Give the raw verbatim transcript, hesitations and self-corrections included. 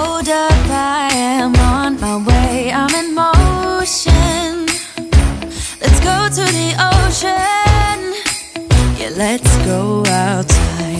hold up, I am on my way, I'm in motion. Let's go to the ocean, yeah, let's go outside.